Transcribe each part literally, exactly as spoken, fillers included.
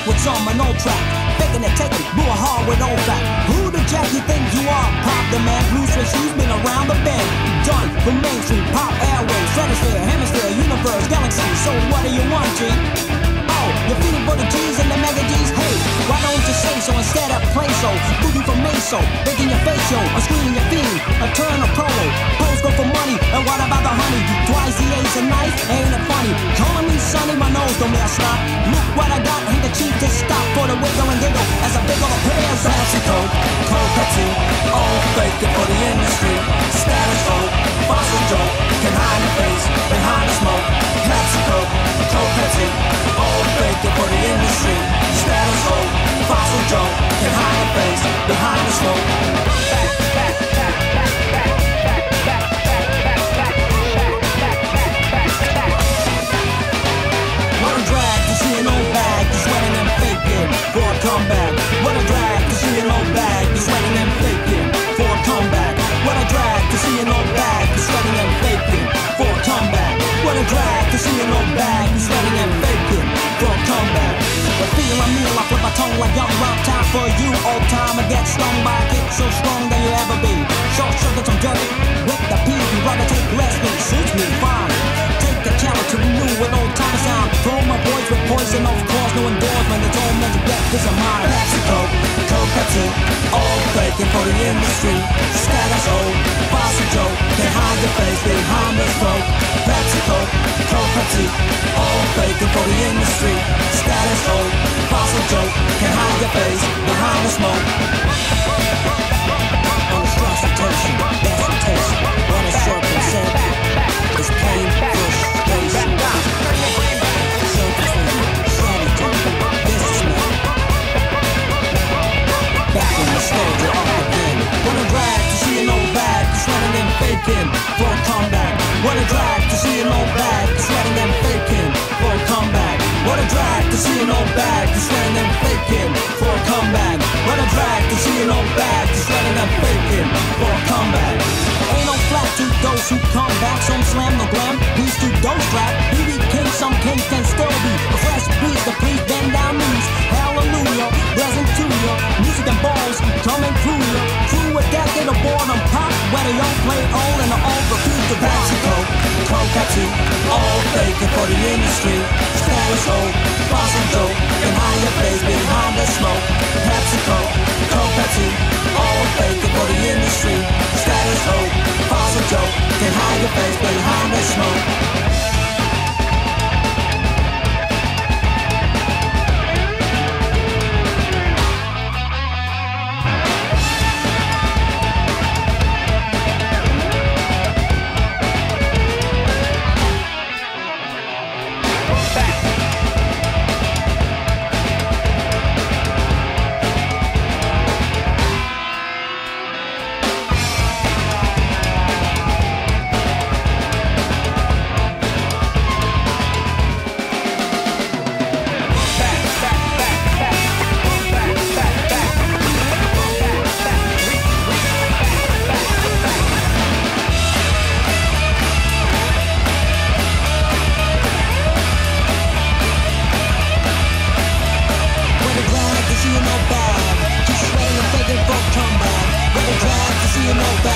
backwards on an old track. Faking it, taking it, blew a hard with old fact. Who the jack you think you are? Pop the man, blue suede shoes, been around the bend. Done from mainstream, pop airwaves, stratosphere, hemisphere, universe, galaxy. So what are you wanting? Oh, you're feeling for the G's and the mega G's. Hey, why don't you say so instead of play so? Boogie for meso, making your face show, or screaming your theme, a turn a prolo. Pros go for money, and what about the honey? Twice the ace and knife, ain't it funny? Calling me Sonny, my nose don't mess up. Look what I got, ain't the cheap to stop for the wiggle and giggle as I big on the players. Fancy coke, coca tea, all fake it for the industry. Status old, fossil joke, can hide your face behind the smoke. Fancy coke, coca tea, all fake it for the industry. Status old, fossil joke, can hide your face behind the smoke. Back, back, back, back, back, back, back, back, back, back, back, back, back, back. What a drag to see an old bag just sweating and faking for a comeback. What a drag to see an old bag just sweating and faking for a comeback. What a drag to see an old bag just sweating and faking for a comeback. What a drag to see an old bag just sweating and faking for a comeback. The feeling meal, I flip my tongue like young rock. Time for you, old timer, get stung by a kick so strong than you ever be. Short circuits, I'm dirty with the pee. You rather take rest than suits me fine. Take the challenge to renew with old time sound. Throw my boys with poison, of course, no endorsement. It's all meant to get this of mine. Pepsi Coke, Coca tea, all breaking for the industry. Status old, bossy joke, can't hide your face behind this coke. Pepsi Coke, Coca tea, all breaking for the industry. Status old. Fossil joke, can hide your face behind the smoke. On the prostitution, that's the taste. On a circle set, it's plain fish, space. Circus, sanity, businessman. Back in the soldier off again. What a drag to see an old bag, sweating and faking for a comeback. What a drag to see an old bag, sweating and faking for a comeback. What a drag to see an old bag just letting them faking for a comeback. What a drag to see an old bag just letting them faking for a comeback. Ain't no flat to those who come back. Some slam the glam, these two don't strap. He became some kings can still be a fresh beast to please bend down knees. Hallelujah, resin to you. Music and balls coming through you. Through a decade of boredom pop, where they all play all and the all refuse to back. Coca tea, all faking for the industry. Status old, fossil joke, and hide your face behind the smoke. Pepsi Coke, Coca tea, all faking for the industry. Status old, fossil joke, and hide your face behind the smoke. We'll be right back.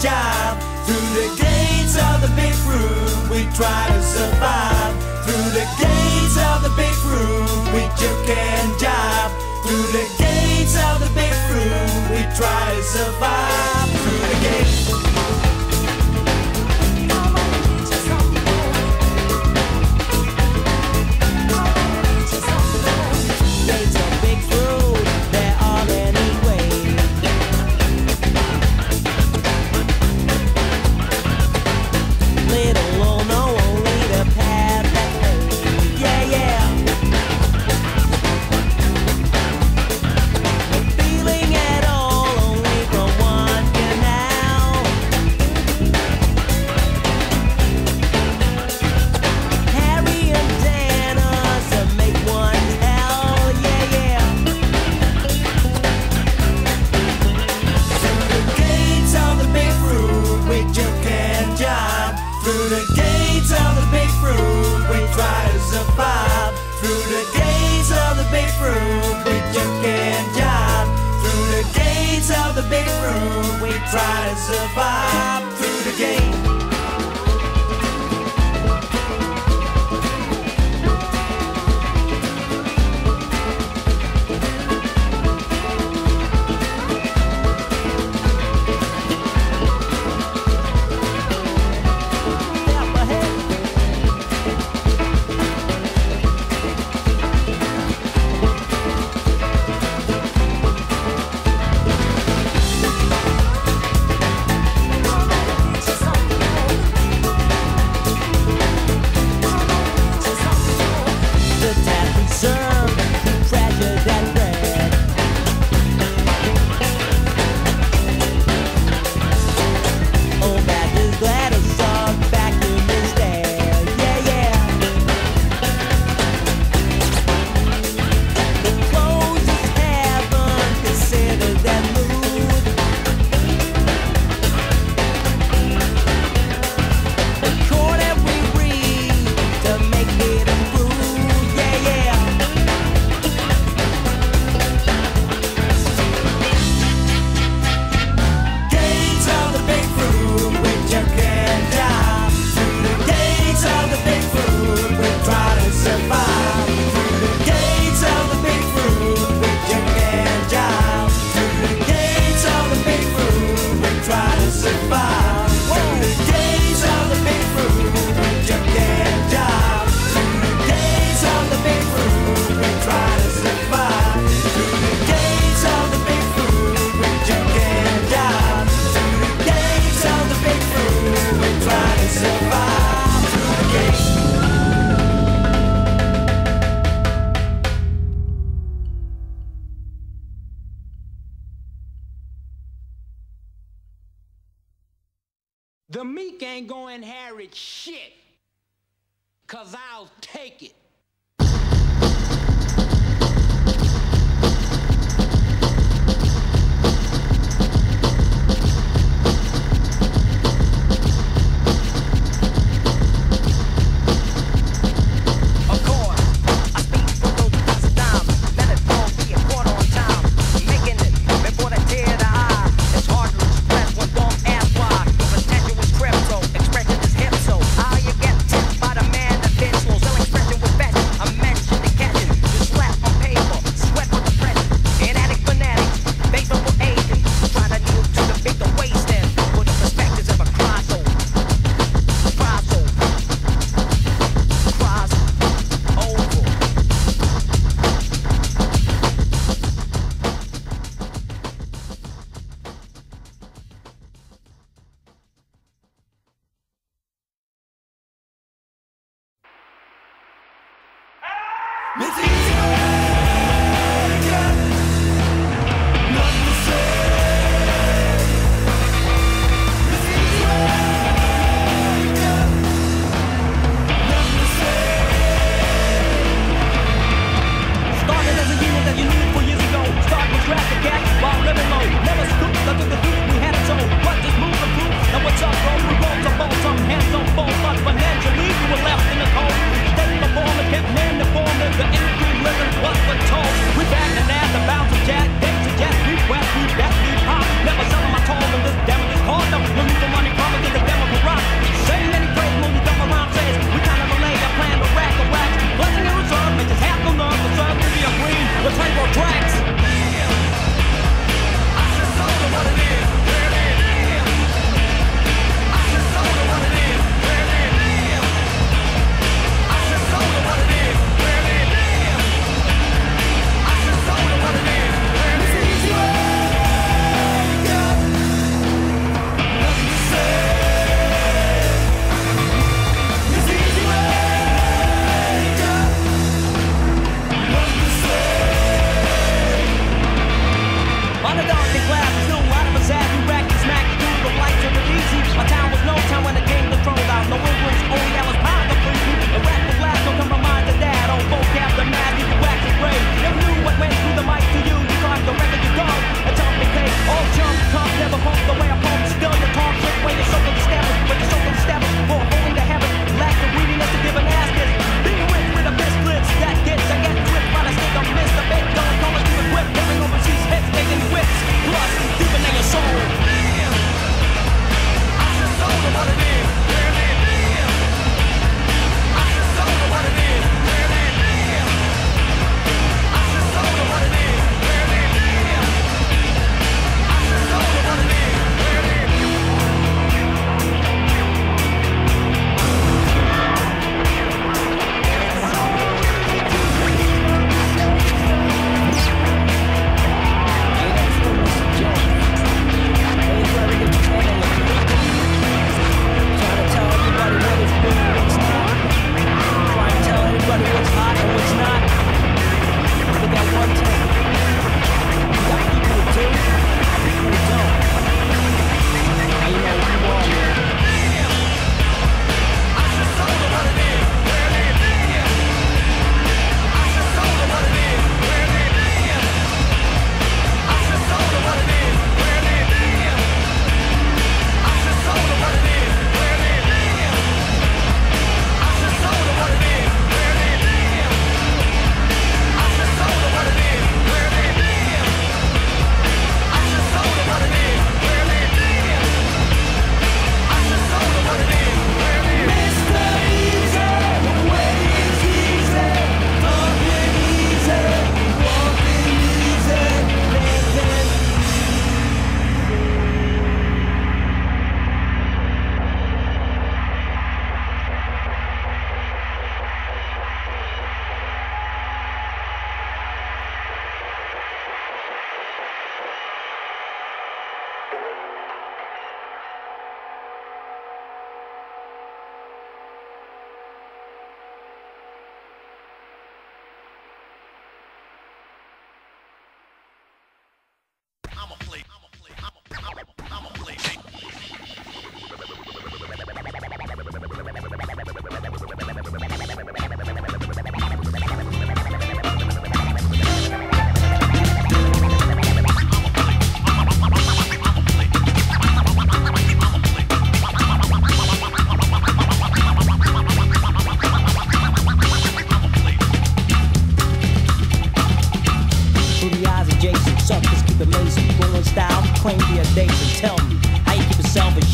job. Through the gates of the big room, we try to survive. Through the gates of the big room, we joke and jive. Through the gates of the big room, we try to survive. Through the gates. Through the gates of the big room, we try to survive. Through the gates of the big room, we joke and jive. Through the gates of the big room, we try to survive. Through the gate. The meek ain't gonna inherit shit, 'cause I'll take it. Financially, you were left in the cold. State the form, the kept man, the form, the angry.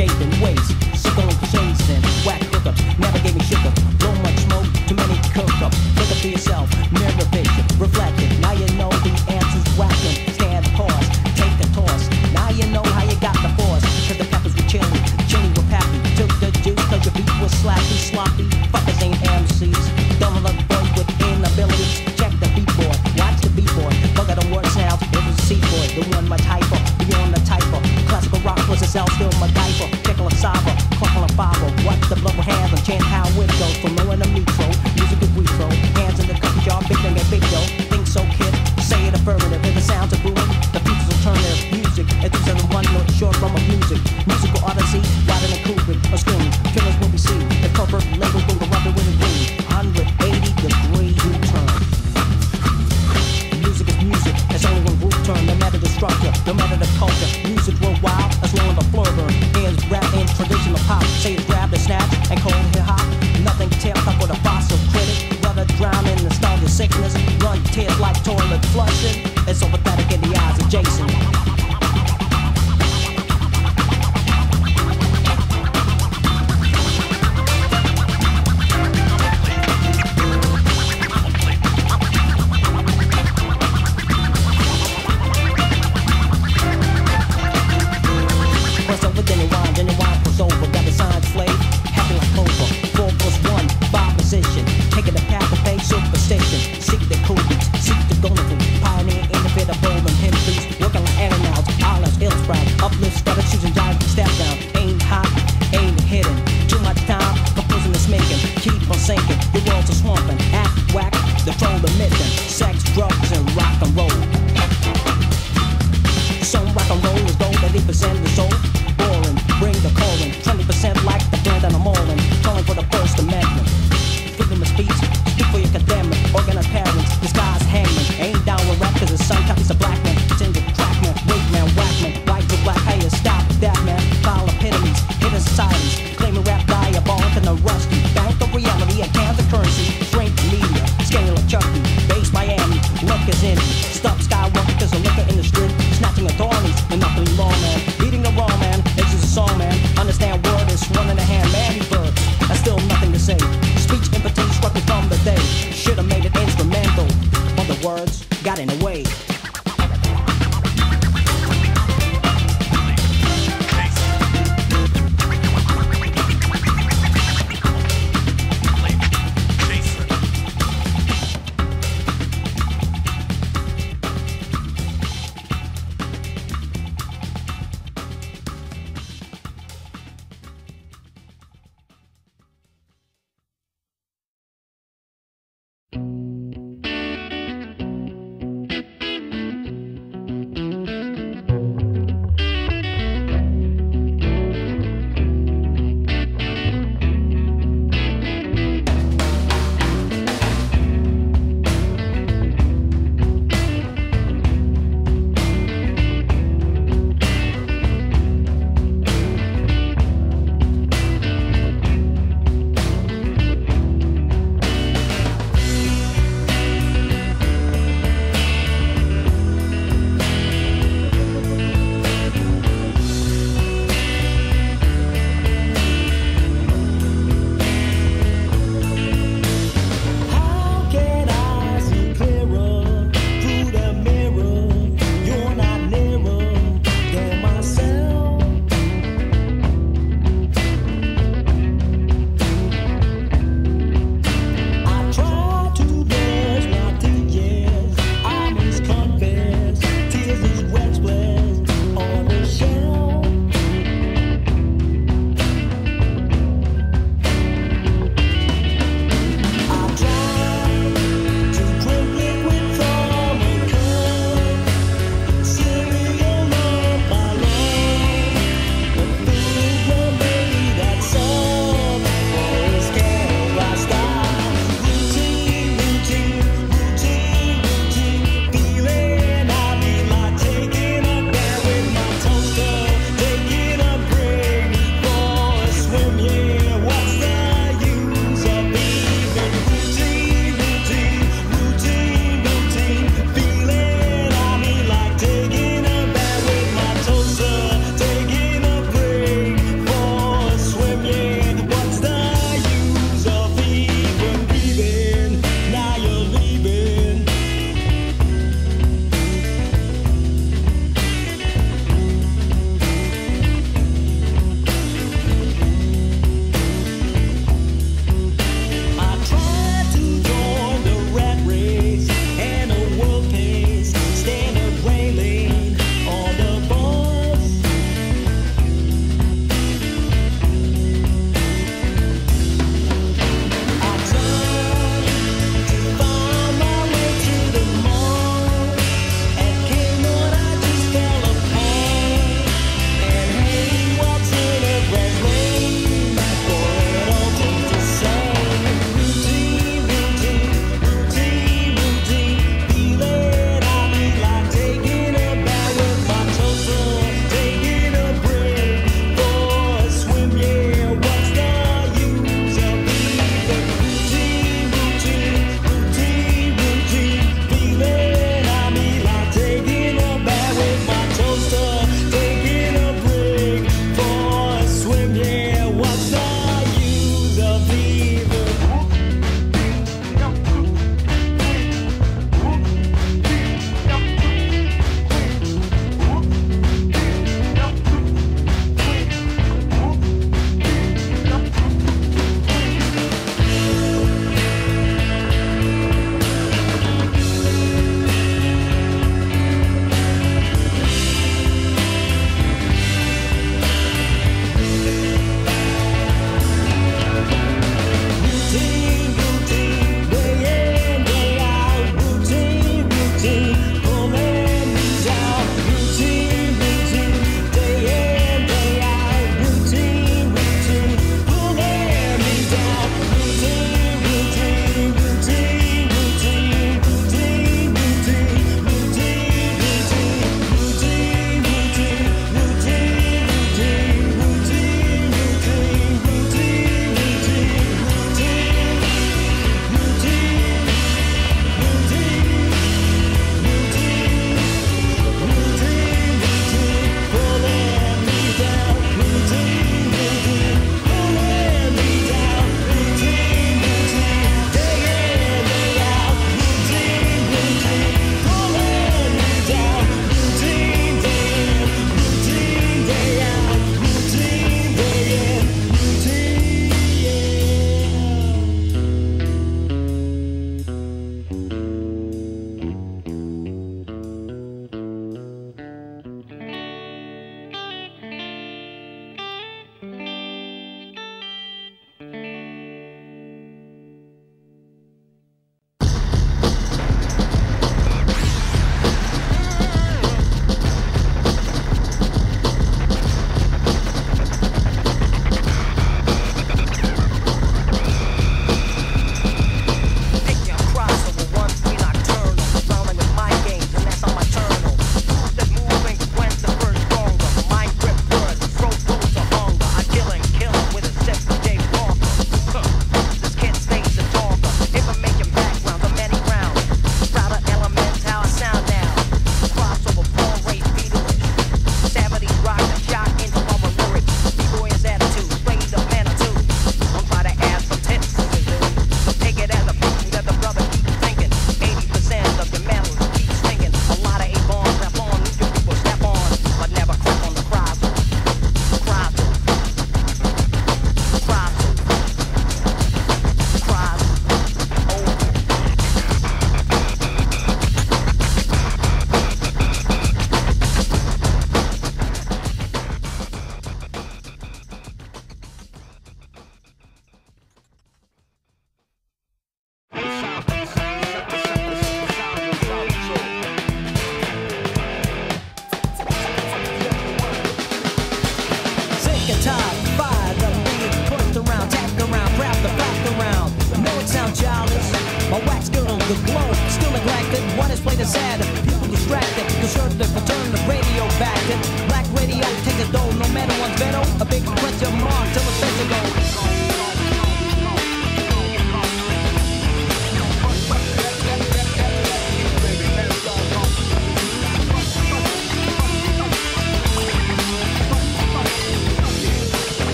shaving waist. She gon' chase and whack hookups, never gave me sugar. Blow much smoke, too many cook-ups. Look up for yourself, mirror vision, reflecting. Now you know the answer's whacking. Stand pause, take a toss. Now you know how you got the force. Cause the peppers were chilly, chilly were pappy. Took the juice cause your beat was slappy, sloppy. Fuckers ain't M Cs, dumb luck boy with inabilities. Check the beat boy, watch the beat boy. Bugger the word sounds, it was a C-boy. The one my type of, beyond the type of. Classical rock was a cell, still my diaper. Saba, crumpling fiber, what the blow hands and chant how it goes. From low in the metro, music is retro. Hands in the cookie jar, big thing and big yo. Think so, kid, say it affirmative. If the sounds are booming, the future's alternative. Music, it's a seven one note short from a music. Musical odyssey, riding a Kubrick, a screen. Killers will be seen, the cover labeled through the rubber with a green. one eighty degree U-turn. Music is music, it's only one root turn. No matter the structure, no matter the culture. Music real wild, as long as the floor burn. Rap in traditional pop, say it's grab the snatch and call it hip hop. Nothing tails up with a fossil critic. Rather drown in nostalgia sickness. Run tears like toilet flushing. It's so pathetic in the eyes of Jason.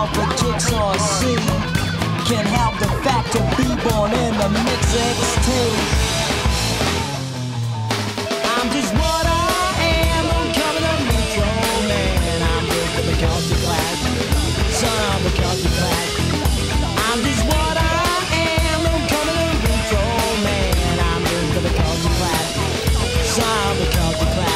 of a jigsaw C can have the fact of be born in the mix X T. I'm just what I am, I'm coming up neutral, man. I'm just the McCarthy class, son of McCarthy class. I'm just what I am, I'm coming up neutral, man. I'm just the McCarthy class, son of McCarthy class.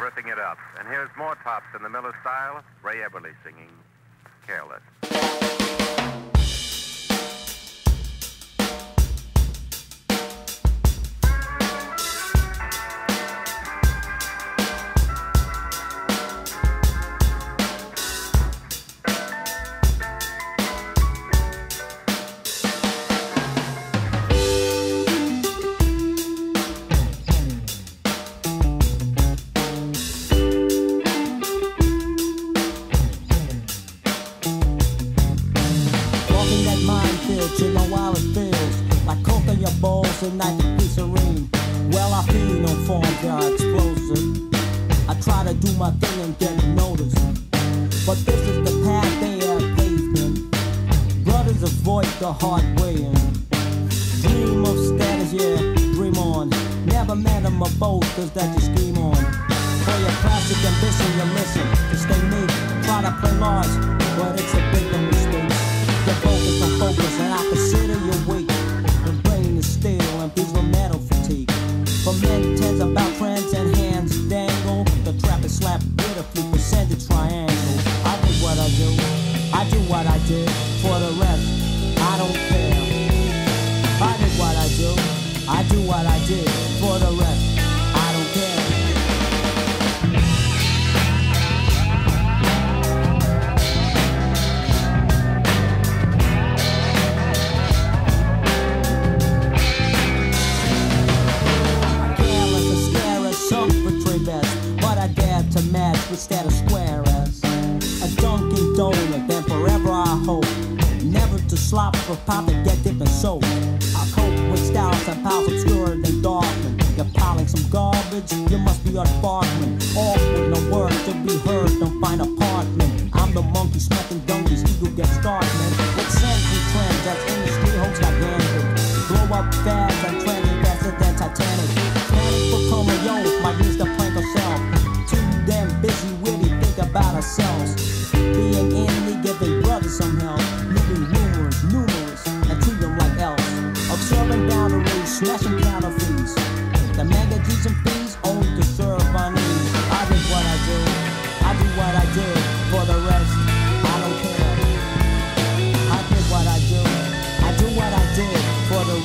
Ripping it up. And here's more tops in the Miller style, Ray Eberly singing Careless. For the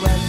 rest.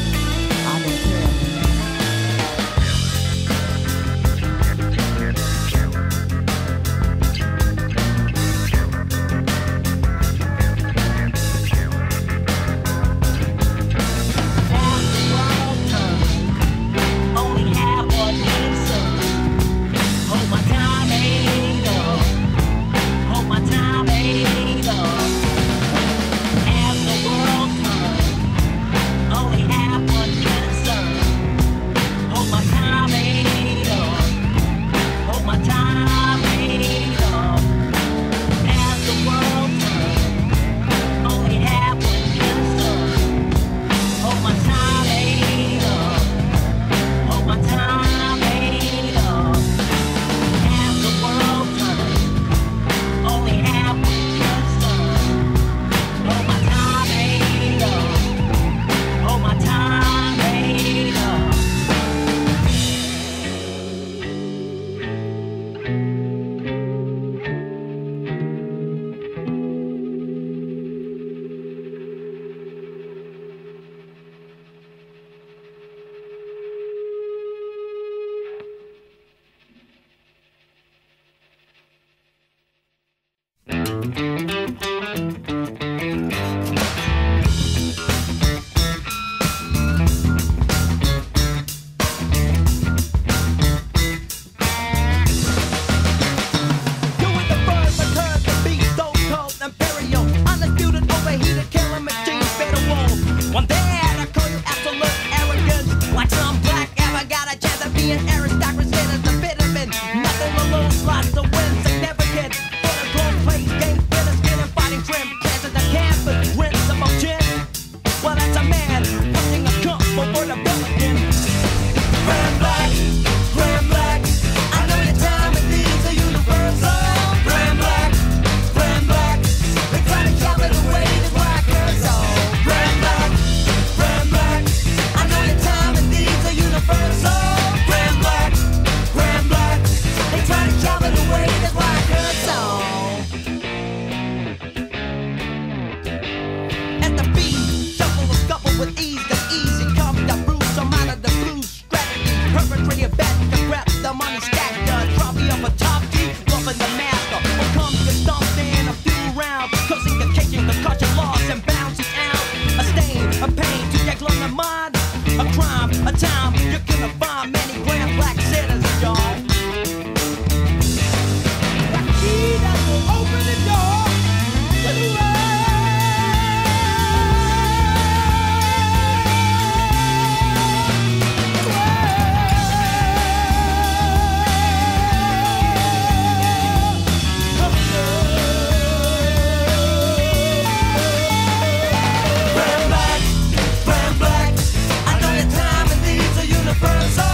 First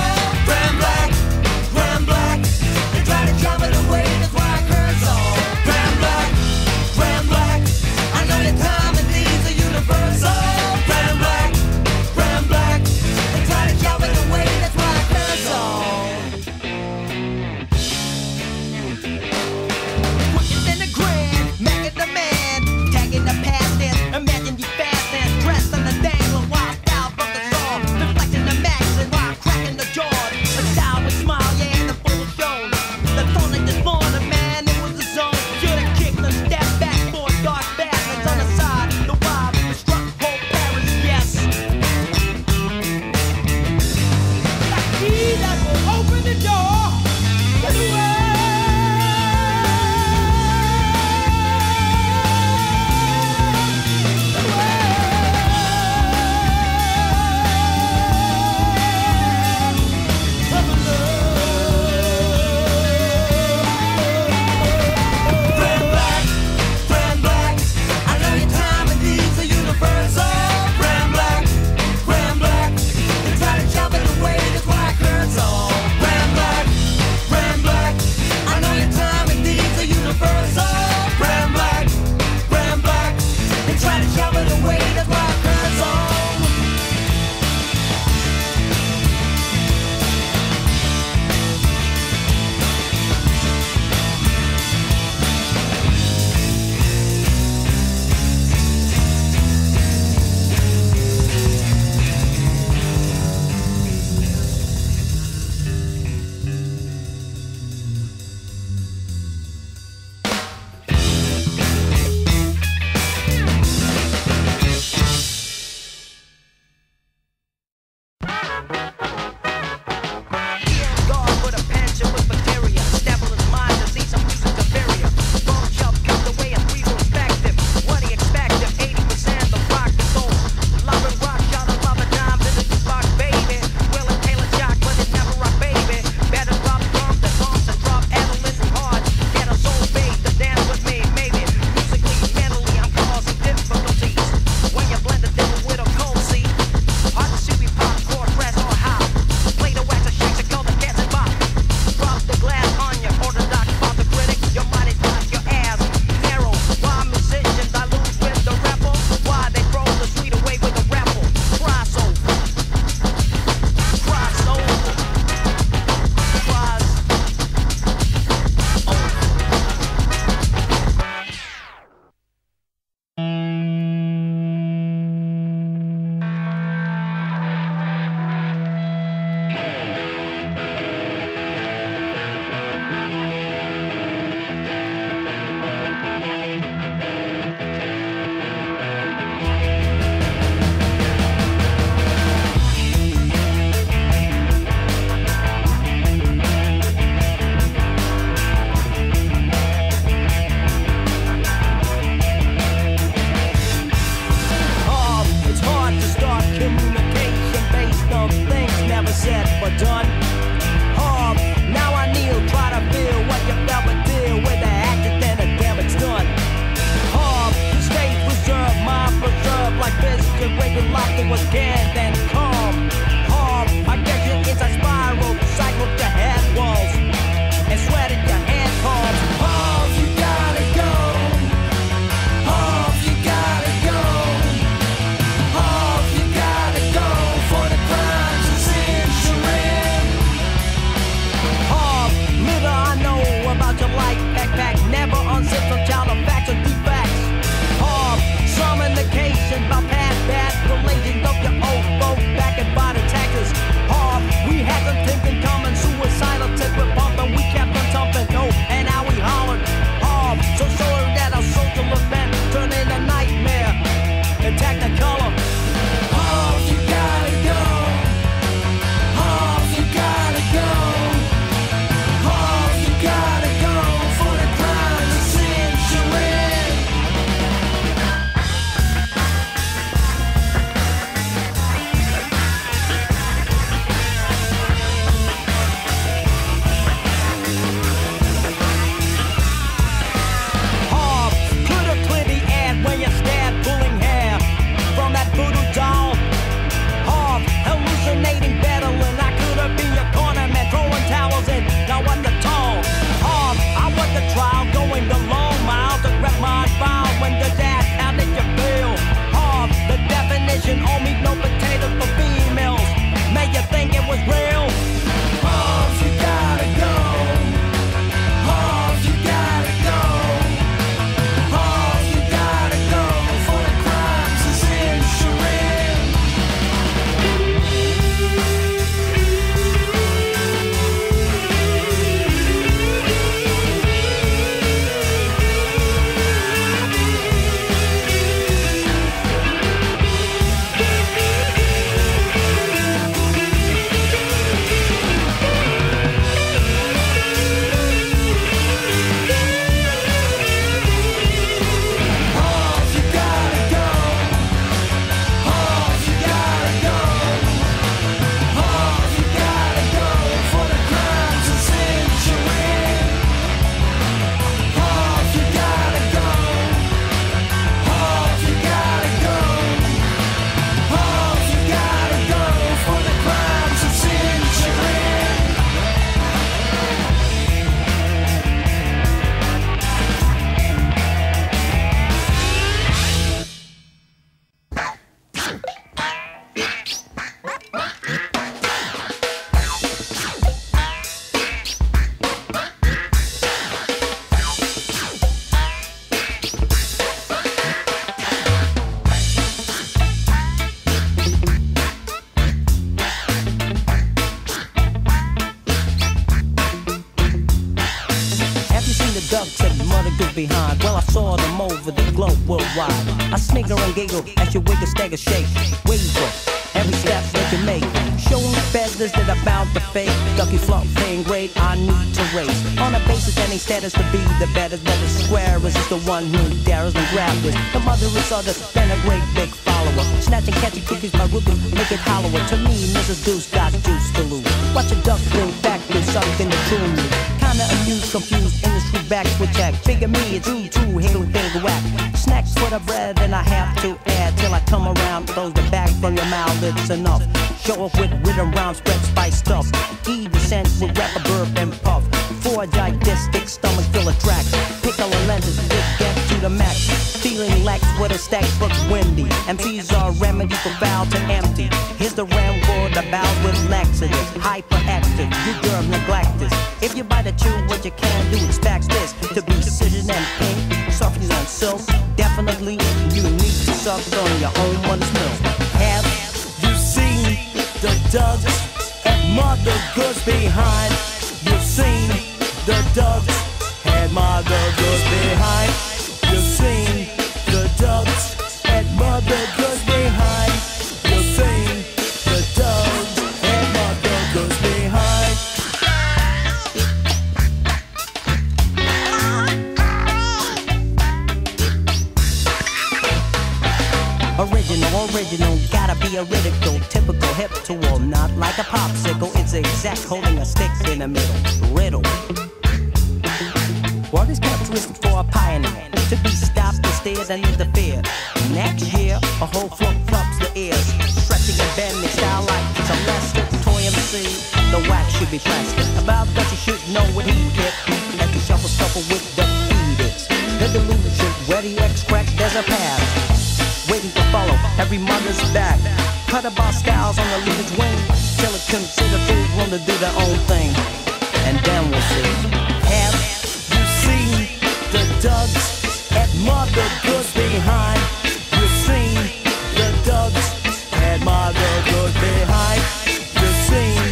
do behind? Well, I saw them over the globe worldwide. I snigger and giggle as you wiggle, stagger, shake, waver every step that you make. Showing feathers that are bound to fake. Ducky flunk playing great, I need to race. On a basis, any status to be the better. That is square is the one who dares and grabs this. The mother is other than a great big follower. Snatching catchy cookies by rookies, make it hollower. To me, Missus Deuce got juice to lose. Watch a duck bring back with something to tune me. Kinda amused, confused, industry back with jack. Figure me, it's you too, higgle, higgle, whack. Snacks for the bread, and I have to add. Till I come around, close the back from your mouth, it's enough. Show off with rhythm rounds, spread spice stuff. E descent with rapper burp and puff. Four gigantic stomach filler tracks. Pickle and lenses, big get to the max. Feeling lax with a stack book windy. M Cs are remedy for foul to empty. Here's the ram word about with laxatives. Hyperactive, you germ neglectors. If you buy the chew, what you can do is tax this. To be precision and pink, softness and silk. Definitely, you need to suck on your own one's milk. Have you seen the thugs and mother goods behind? You've seen the thugs and mother goods behind. You've seen the thugs and mother goods behind. You've seen the thugs and mother goods behind. Original, original, gotta be a ridicule. Typical hip to all, not like a popsicle. It's exact, holding a stick in the middle. Riddle. What is characteristic for a pioneer? To be stopped the stairs and interfere. Next year, a whole flock flops the ears. Stretching and bending style like it's a lesson. Toy M C, the wax should be plastic. About what you should know what he get. As the shuffle shuffle with the fetus. The delusion, where the X crack, there's a path. Waiting to follow every mother's back. Cut about styles on the leader's wing. Till it consider food room to do their own thing. And then we'll see. Have you seen the thugs at mother goods behind? You've seen the thugs at mother goods behind. You've seen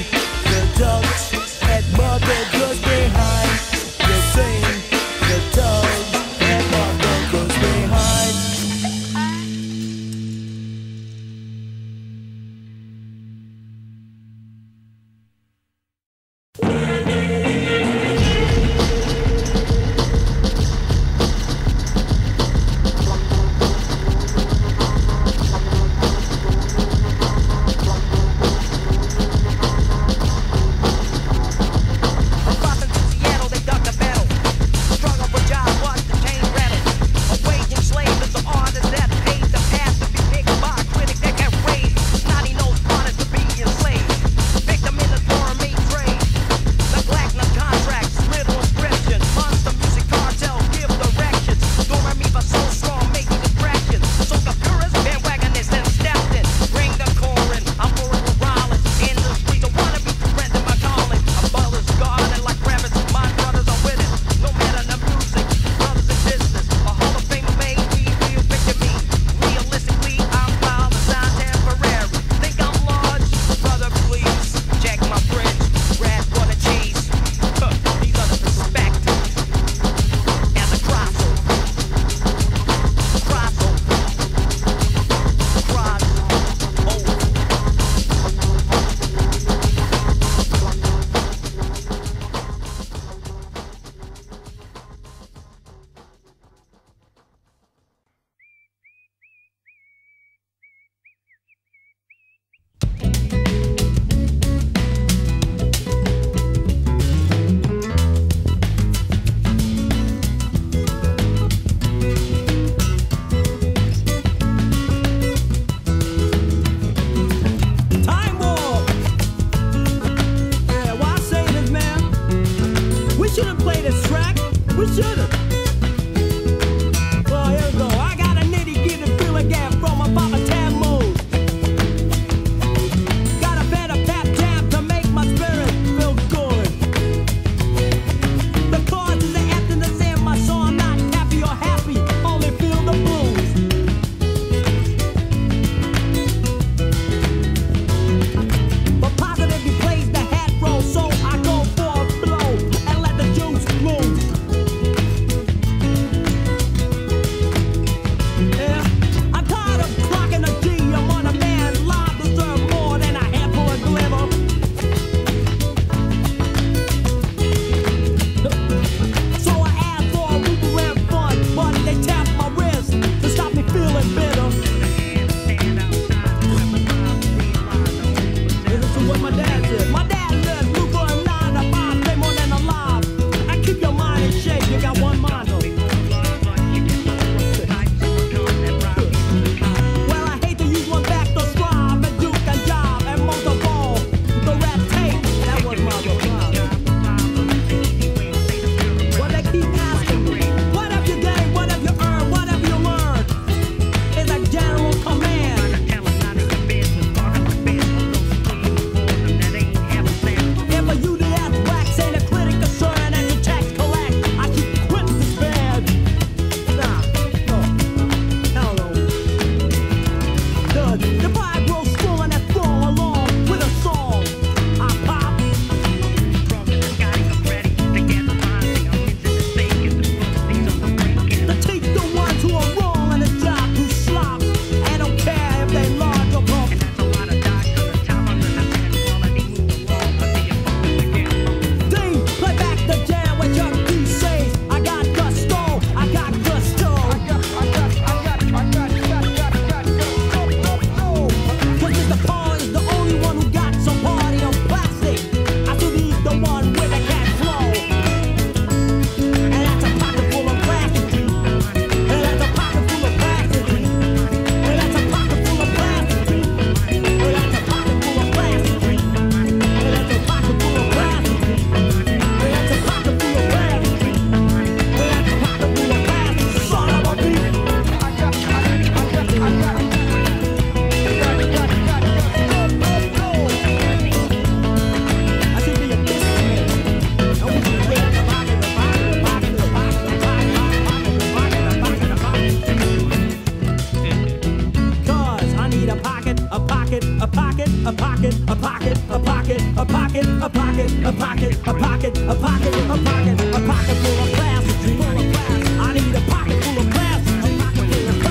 the thugs at mother goods behind. You've seen the thugs at mother goods behind. A pocket, a pocket, a pocket, a pocket, a pocket, a pocket, a pocket, a pocket, a pocket, a pocket, a pocket full of plastic, full of plastic. I need a pocket full of plastic. Need a pocket full of plastic.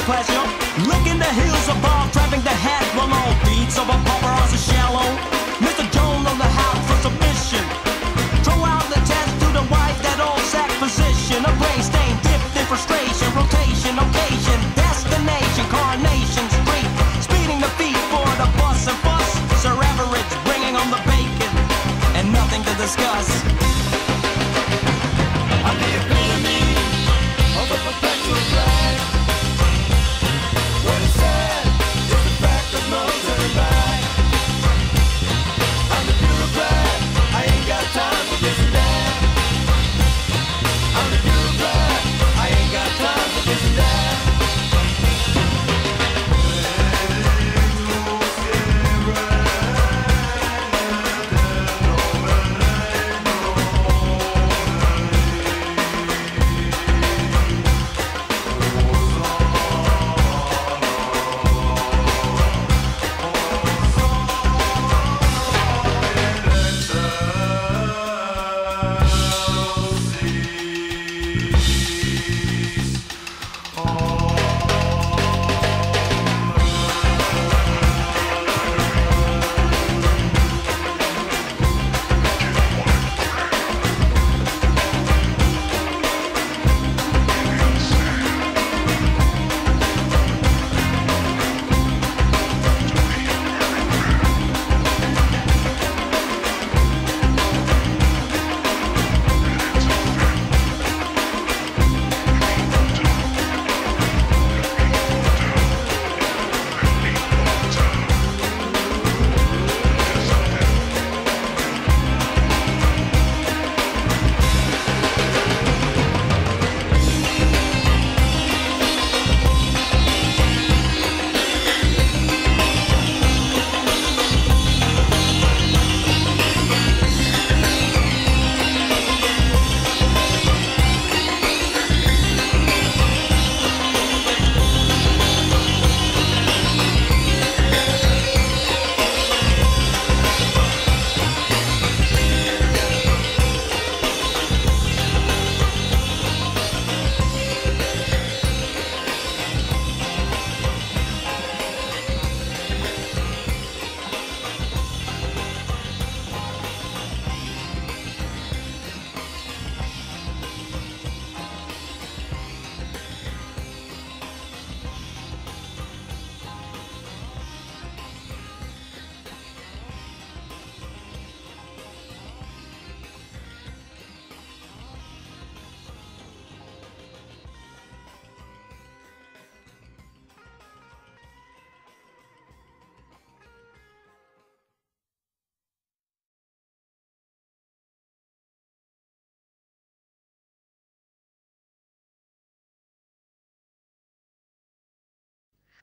of pleasure. Licking the heels above, trapping the hat from all beats of a pauper on the shallow. Mister Jones on the house for submission. Throw out the test to the wife, that old sack position. A brain stain dipped in frustration, rotation, occasion, destination, carnation, straight. Speeding the feet for the bus and fuss. Sir Everett's bringing on the bacon, and nothing to discuss. I'm the epitome of a perpetual drag. What is sad is the fact of no turning back. I'm the bureaucrat, I ain't got time for this and that. I'm the bureaucrat, I ain't got time for this and that.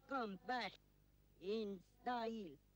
Come back in style.